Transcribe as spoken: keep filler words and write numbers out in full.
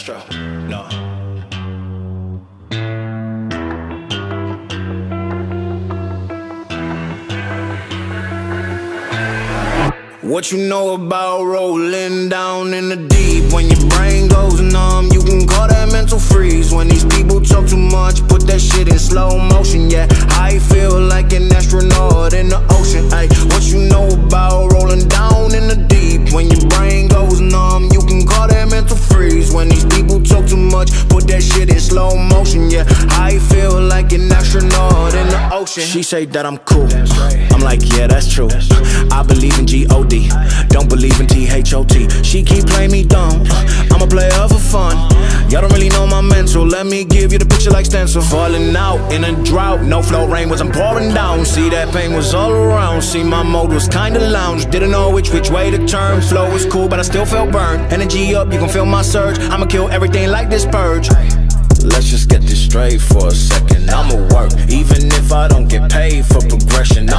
Castro, no. What you know about rolling down in the deep? When your brain goes numb, you can call that mental freeze. When these people talk too much, put that shit in slow motion, yeah. I feel like an astronaut in the ocean, ayy. What you know about rolling down in the deep? When your brain goes numb, you can call that mental freeze. When these people talk too much, put that shit in slow motion, yeah. I feel like an astronaut in the ocean. She say that I'm cool, I'm like, yeah, that's true. I believe in God. Don't believe in T H O T. She keep playing me dumb. I'm a player for fun. Y'all don't really know my mental. Let me give you the picture like stencil. Falling out in a drought. No flow, rain wasn't pouring down. See, that pain was all around. See, my mode was kinda lounge. Didn't know which which way to turn. Flow was cool, but I still felt burned. Energy up, you can feel my surge. I'ma kill everything like this purge. Let's just get this straight for a second. I'ma work, even if I don't get paid for progression.